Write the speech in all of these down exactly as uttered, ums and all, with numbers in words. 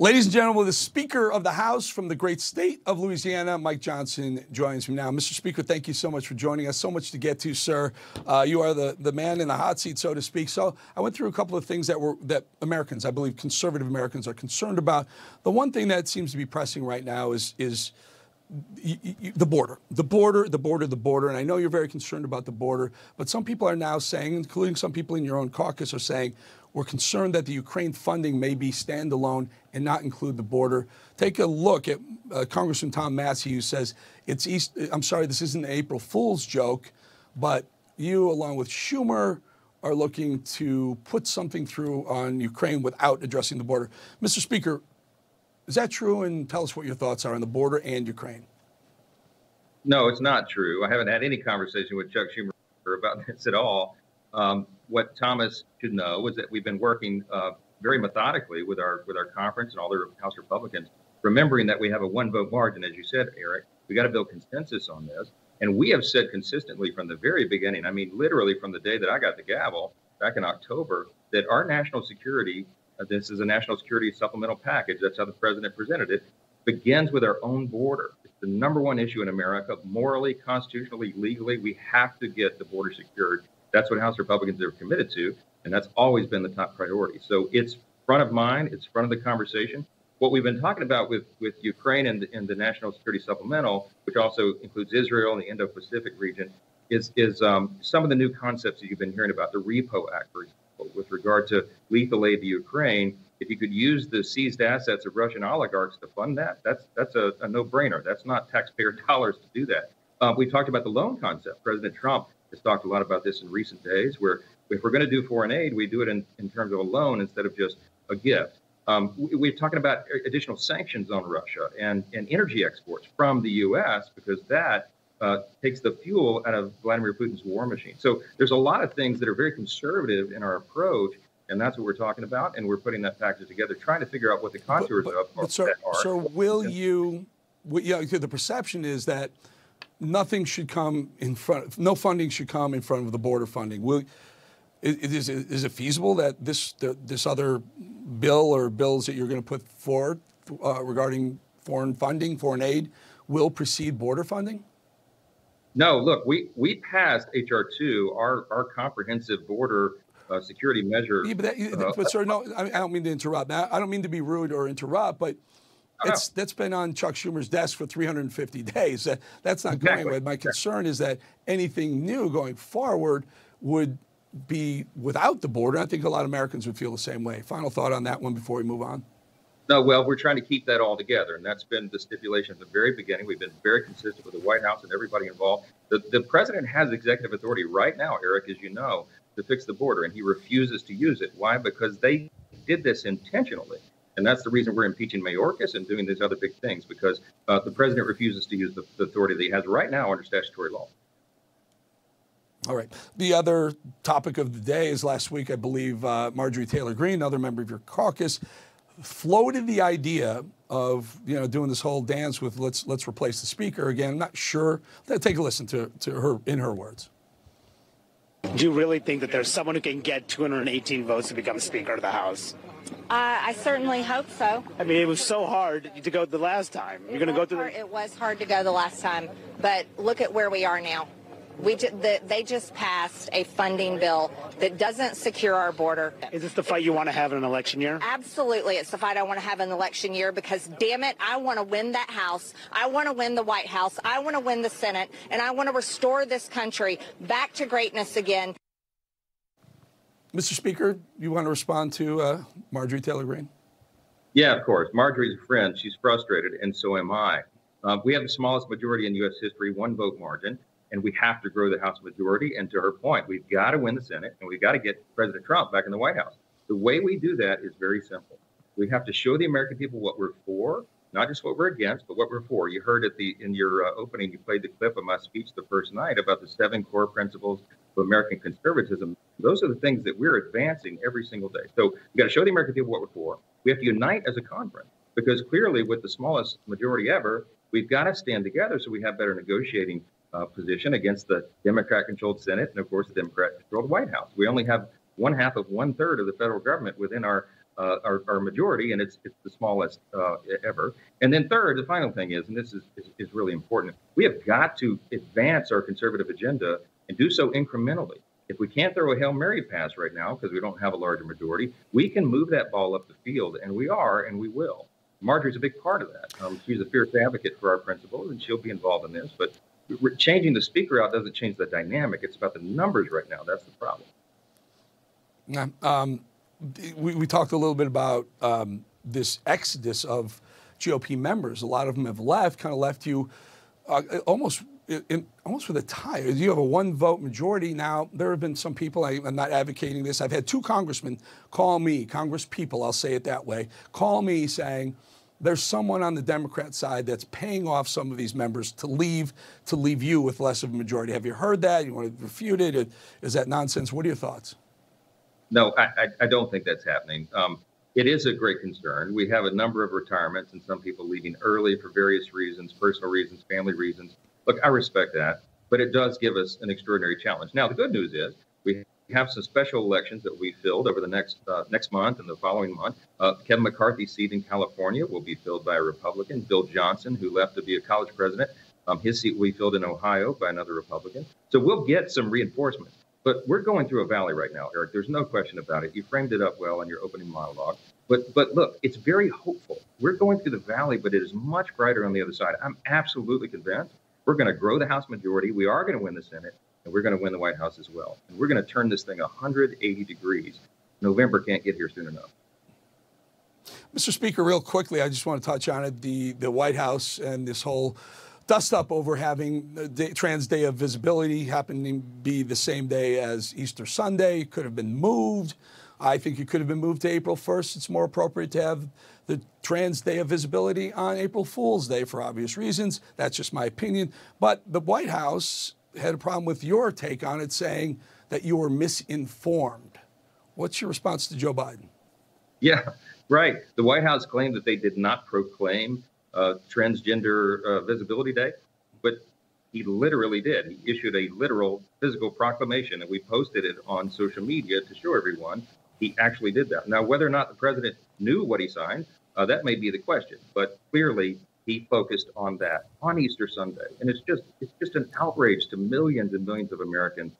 Ladies and gentlemen, the Speaker of the House from the great state of Louisiana, Mike Johnson, joins me now. Mister Speaker, thank you so much for joining us. So much to get to, sir. Uh, you are the, the man in the hot seat, so to speak. So I went through a couple of things that were that Americans, I believe conservative Americans, are concerned about. The one thing that seems to be pressing right now is is the border, the border, the border, the border. And I know you're very concerned about the border, but some people are now saying, including some people in your own caucus, are saying, we're concerned that the Ukraine funding may be standalone and not include the border. Take a look at uh, Congressman Tom Massey, who says it's East. I'm sorry, this isn't an April Fool's joke, but you, along with Schumer, are looking to put something through on Ukraine without addressing the border. Mister Speaker, is that true? And tell us what your thoughts are on the border and Ukraine. No, it's not true. I haven't had any conversation with Chuck Schumer about this at all. Um, what Thomas should know is that we've been working uh, very methodically with our with our conference and all the House Republicans, remembering that we have a one vote margin, as you said, Eric. We got to build consensus on this. And we have said consistently from the very beginning, I mean, literally from the day that I got the gavel back in October, that our national security . This is a national security supplemental package. That's how the president presented it. Begins with our own border. It's the number one issue in America. Morally, constitutionally, legally, we have to get the border secured. That's what House Republicans are committed to, and that's always been the top priority. So it's front of mind. It's front of the conversation. What we've been talking about with, with Ukraine and the, and the national security supplemental, which also includes Israel and the Indo-Pacific region, is, is um, some of the new concepts that you've been hearing about, the REPO Act, for example, with regard to lethal aid to Ukraine. If you could use the seized assets of Russian oligarchs to fund that, that's that's a, a no-brainer. That's not taxpayer dollars to do that. Uh, we talked about the loan concept. President Trump has talked a lot about this in recent days, where if we're going to do foreign aid, we do it in, in terms of a loan instead of just a gift. Um, we, we're talking about additional sanctions on Russia and, and energy exports from the U S, because that Uh, takes the fuel out of Vladimir Putin's war machine. So there's a lot of things that are very conservative in our approach, and that's what we're talking about, and we're putting that package together, trying to figure out what the contours but, but, of but sir, are. So will you, you know, the perception is that nothing should come in front, no funding should come in front of the border funding. Will, is, is it feasible that this, this other bill or bills that you're going to put forward uh, regarding foreign funding, foreign aid, will precede border funding? No, look, we, we passed H R two, our, our comprehensive border uh, security measure. Yeah, but, that, but uh, sir, no, I don't mean to interrupt. I don't mean to be rude or interrupt, but it's, that's been on Chuck Schumer's desk for three hundred fifty days. That, that's not exactly. going away. My concern exactly. is that anything new going forward would be without the border. I think a lot of Americans would feel the same way. Final thought on that one before we move on. No, well, we're trying to keep that all together, and that's been the stipulation at the very beginning. We've been very consistent with the White House and everybody involved. The, the president has executive authority right now, Eric, as you know, to fix the border, and he refuses to use it. Why? Because they did this intentionally, and that's the reason we're impeaching Mayorkas and doing these other big things, because uh, the president refuses to use the, the authority that he has right now under statutory law. All right. The other topic of the day is last week, I believe, uh, Marjorie Taylor Greene, another member of your caucus, floated the idea of, you know, doing this whole dance with let's let's replace the speaker again. I'm not sure. Let's take a listen to, to her in her words. Do you really think that there's someone who can get two hundred eighteen votes to become Speaker of the House? Uh, I certainly hope so. I mean, it was so hard to go the last time. You're going to go through the... It was hard to go the last time, but look at where we are now. We ju the, they just passed a funding bill that doesn't secure our border. Is this the fight you want to have in an election year? Absolutely. It's the fight I want to have in an election year, because, damn it, I want to win that House. I want to win the White House. I want to win the Senate. And I want to restore this country back to greatness again. Mister Speaker, you want to respond to uh, Marjorie Taylor Greene? Yeah, of course. Marjorie's a friend. She's frustrated, and so am I. Uh, we have the smallest majority in U S history, one vote margin. And we have to grow the House majority. And to her point, we've got to win the Senate, and we've got to get President Trump back in the White House. The way we do that is very simple. We have to show the American people what we're for, not just what we're against, but what we're for. You heard at the in your uh, opening, you played the clip of my speech the first night about the seven core principles of American conservatism. Those are the things that we're advancing every single day. So we've got to show the American people what we're for. We have to unite as a conference, because clearly with the smallest majority ever, we've got to stand together so we have better negotiating Uh, position against the Democrat-controlled Senate and, of course, the Democrat-controlled White House. We only have one half of one third of the federal government within our uh, our, our majority, and it's it's the smallest uh, ever. And then third, the final thing is, and this is, is, is really important, we have got to advance our conservative agenda and do so incrementally. If we can't throw a Hail Mary pass right now because we don't have a larger majority, we can move that ball up the field, and we are, and we will. Marjorie's a big part of that. Um, she's a fierce advocate for our principles, and she'll be involved in this. But changing the speaker out doesn't change the dynamic. It's about the numbers right now. That's the problem. Yeah, um, we, we talked a little bit about um, this exodus of G O P members. A lot of them have left, kind of left you uh, almost in, almost with a tie. You have a one-vote majority now. There have been some people, I, I'm not advocating this, I've had two congressmen call me, congresspeople, I'll say it that way, call me saying, there's someone on the Democrat side that's paying off some of these members to leave, to leave you with less of a majority. Have you heard that? You want to refute it? Is that nonsense? What are your thoughts? No, I, I don't think that's happening. Um, it is a great concern. We have a number of retirements and some people leaving early for various reasons, personal reasons, family reasons. Look, I respect that, but it does give us an extraordinary challenge. Now, the good news is we have some special elections that we filled over the next uh, next month and the following month. Uh, Kevin McCarthy's seat in California will be filled by a Republican. Bill Johnson, who left to be a college president, um, his seat will be filled in Ohio by another Republican. So we'll get some reinforcement. But we're going through a valley right now, Eric. There's no question about it. You framed it up well in your opening monologue. But but look, it's very hopeful. We're going through the valley, but it is much brighter on the other side. I'm absolutely convinced we're going to grow the House majority. We are going to win the Senate, and we're going to win the White House as well. And we're going to turn this thing one hundred eighty degrees. November can't get here soon enough. Mister Speaker, real quickly, I just want to touch on it, the, the White House and this whole dust up over having the Trans Day of Visibility happening to be the same day as Easter Sunday. It could have been moved. I think it could have been moved to April first. It's more appropriate to have the Trans Day of Visibility on April Fool's Day for obvious reasons. That's just my opinion. But the White House had a problem with your take on it, saying that you were misinformed. What's your response to Joe Biden? Yeah, right. The White House claimed that they did not proclaim Uh, transgender uh, Visibility Day, but he literally did. He issued a literal physical proclamation, and we posted it on social media to show everyone he actually did that. Now, whether or not the president knew what he signed, uh, that may be the question, but clearly he focused on that on Easter Sunday, and it's just it's just an outrage to millions and millions of Americans,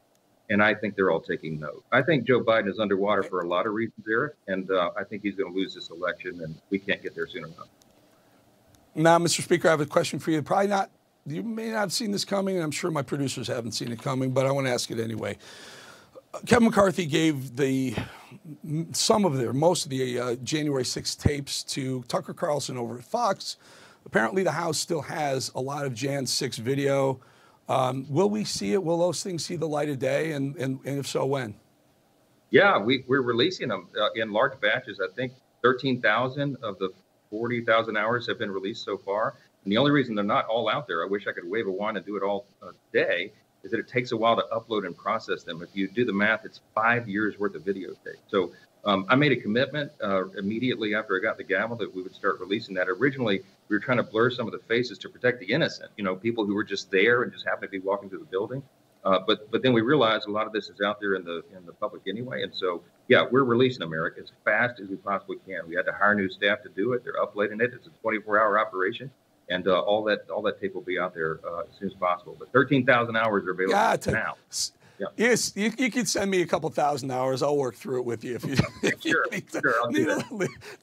and I think they're all taking note. I think Joe Biden is underwater for a lot of reasons, Eric, and uh, I think he's going to lose this election, and we can't get there soon enough. Now, Mister Speaker, I have a question for you. Probably not, you may not have seen this coming, and I'm sure my producers haven't seen it coming, but I want to ask it anyway. Kevin McCarthy gave the, some of their, most of the uh, January sixth tapes to Tucker Carlson over at Fox. Apparently, the House still has a lot of January sixth video. Um, will we see it? Will those things see the light of day? And, and, and if so, when? Yeah, we, we're releasing them uh, in large batches. I think thirteen thousand of the forty thousand hours have been released so far. And the only reason they're not all out there, I wish I could wave a wand and do it all uh, today, is that it takes a while to upload and process them. If you do the math, it's five years worth of videotape. So um, I made a commitment uh, immediately after I got the gavel that we would start releasing that. Originally, we were trying to blur some of the faces to protect the innocent, you know, people who were just there and just happened to be walking through the building. Uh, but but then we realized a lot of this is out there in the in the public anyway, and so yeah, we're releasing America as fast as we possibly can. We had to hire new staff to do it. They're uploading it. It's a twenty-four hour operation, and uh, all that all that tape will be out there uh, as soon as possible. But thirteen thousand hours are available yeah, now. Yeah. Yes, you, you can send me a couple thousand hours. I'll work through it with you if you, if sure, you need, sure, I'll need, a,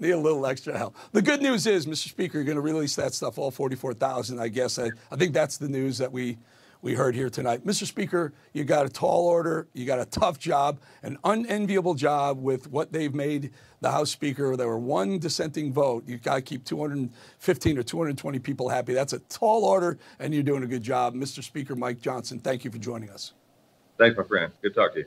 need a little extra help. The good news is, Mister Speaker, you're going to release that stuff, all forty-four thousand. I guess I, I think that's the news that we. We heard here tonight. Mister Speaker, you got a tall order, you got a tough job, an unenviable job with what they've made the House Speaker. There were one dissenting vote. You've got to keep two hundred fifteen or two hundred twenty people happy. That's a tall order, and you're doing a good job. Mister Speaker, Mike Johnson, thank you for joining us. Thanks, my friend. Good to talk to you.